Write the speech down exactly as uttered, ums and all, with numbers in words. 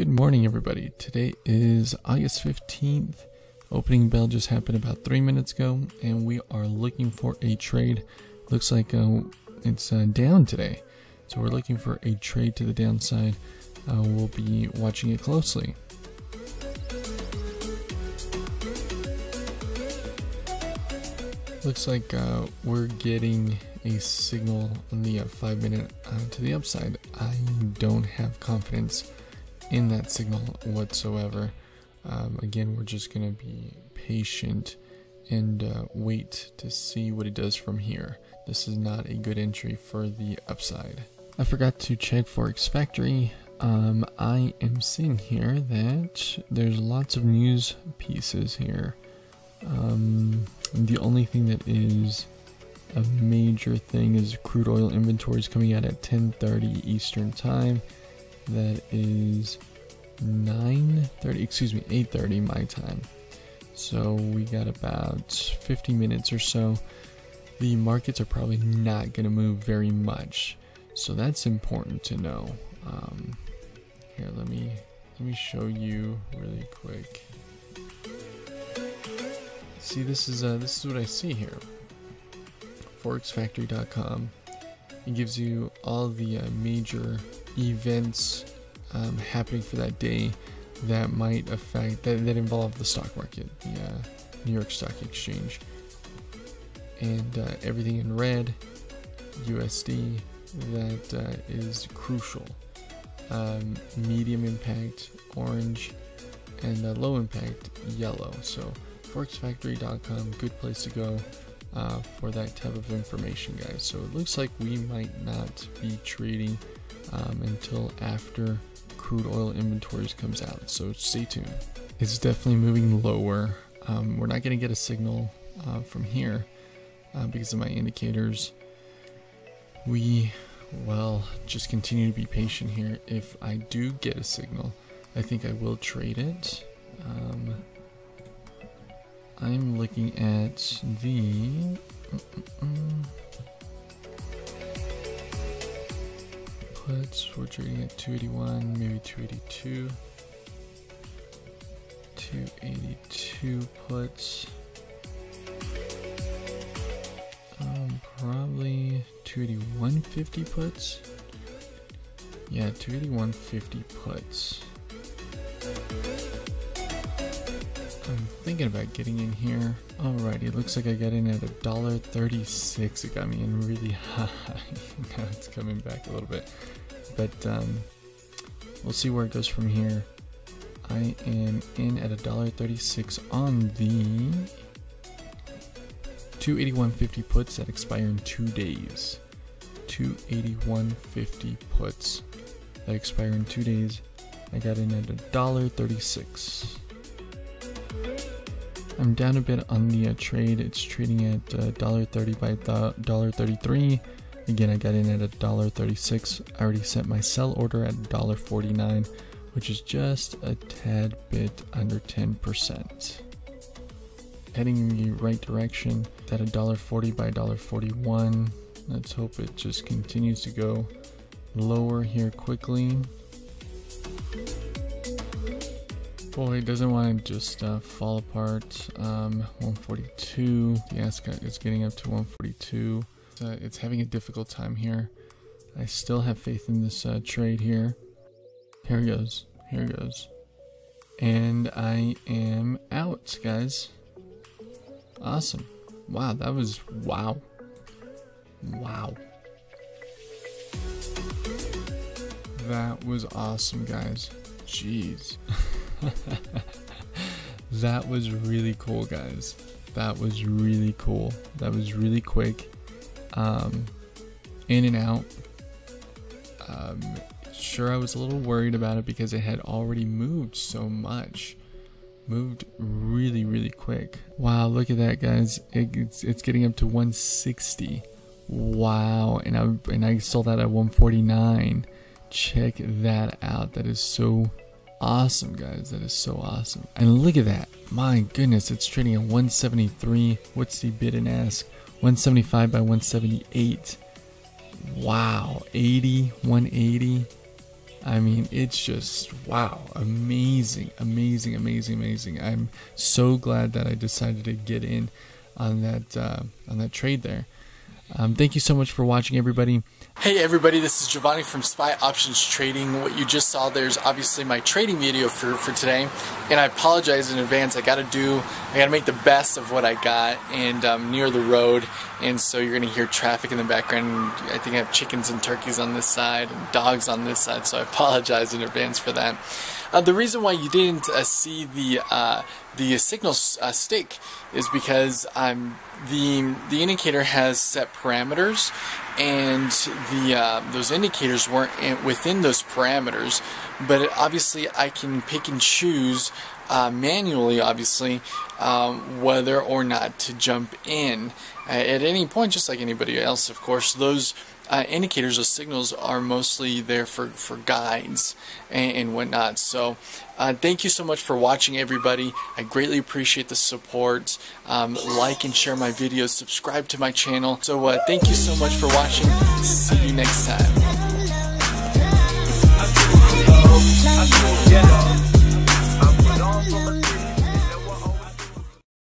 Good morning, everybody. Today is August fifteenth. Opening bell just happened about three minutes ago, and we are looking for a trade. Looks like uh, it's uh, down today, so we're looking for a trade to the downside. Uh, we'll be watching it closely. Looks like uh, we're getting a signal on the uh, five minute uh, to the upside. I don't have confidence in that signal whatsoever. Um, again, we're just going to be patient and uh, wait to see what it does from here. This is not a good entry for the upside. I forgot to check Forex Factory. Um, I am seeing here that there's lots of news pieces here. Um, the only thing that is a major thing is crude oil inventories coming out at ten thirty Eastern Time. That is nine thirty, excuse me, eight thirty my time. So we got about fifty minutes or so. The markets are probably not going to move very much, so that's important to know. Um, here, let me let me show you really quick. See, this is uh, this is what I see here. Forex Factory dot com. It gives you all the uh, major events um, happening for that day that might affect, that, that involve the stock market, the uh, New York Stock Exchange. And uh, everything in red, U S D, that uh, is crucial. Um, medium impact, orange, and uh, low impact, yellow. So Forex Factory dot com, good place to go uh, for that type of information, guys. So it looks like we might not be trading Um, until after crude oil inventories comes out, so stay tuned. It's definitely moving lower. Um, we're not going to get a signal uh, from here uh, because of my indicators. We, well, just continue to be patient here. If I do get a signal, I think I will trade it. Um, I'm looking at the... Mm-mm-mm. We're trading at two eighty-one, maybe two eighty-two. two eighty-two puts. Um, probably two eighty-one fifty puts. Yeah, two eighty-one fifty puts. I'm thinking about getting in here. Alrighty, it looks like I got in at a dollar thirty-six. It got me in really high. Now it's coming back a little bit. But um, we'll see where it goes from here. I am in at a dollar thirty-six on the two eighty-one fifty puts that expire in two days. two eighty-one fifty puts that expire in two days. I got in at a dollar thirty-six. I'm down a bit on the uh, trade. It's trading at a dollar thirty by a dollar thirty-three. Again, I got in at a dollar thirty-six. I already sent my sell order at a dollar forty-nine, which is just a tad bit under ten percent. Heading in the right direction. At a dollar forty by a dollar forty-one. Let's hope it just continues to go lower here quickly. Boy, it doesn't want to just uh, fall apart. Um, one forty-two, the ascot is getting up to one forty-two. Uh, it's having a difficult time here. I still have faith in this uh, trade here. Here it goes, here it goes. And I am out, guys. Awesome. Wow, that was, wow. Wow. That was awesome, guys. Jeez. That was really cool, guys. That was really cool. That was really quick. Um, in and out. Um, sure, I was a little worried about it because it had already moved so much. Moved really, really quick. Wow, look at that, guys. It, it's, it's getting up to one sixty. Wow, and I, and I sold that at one forty-nine. Check that out. That is so awesome, guys. That is so awesome. And look at that. My goodness, it's trading at one seventy-three. What's the bid and ask? one seventy-five by one seventy-eight. Wow. eighty, one eighty. I mean, it's just, wow, amazing, amazing, amazing, amazing. I'm so glad that I decided to get in on that, uh, on that trade there. Um, thank you so much for watching, everybody. Hey everybody, this is Giovanni from Spy Options Trading. What you just saw there is obviously my trading video for, for today, and I apologize in advance. I gotta do, I gotta make the best of what I got, and um, near the road, and so you're gonna hear traffic in the background. I think I have chickens and turkeys on this side, and dogs on this side, so I apologize in advance for that. Uh, the reason why you didn't uh, see the uh, the signal uh, stick is because I'm the the indicator has set parameters, and the uh, those indicators weren't in, within those parameters. But it, obviously, I can pick and choose uh, manually, obviously, um, whether or not to jump in uh, at any point, just like anybody else, of course. Those Uh, indicators or signals are mostly there for, for guides and, and whatnot. So uh, thank you so much for watching, everybody. I greatly appreciate the support. Um, like and share my videos. Subscribe to my channel. So uh, thank you so much for watching. See you next time.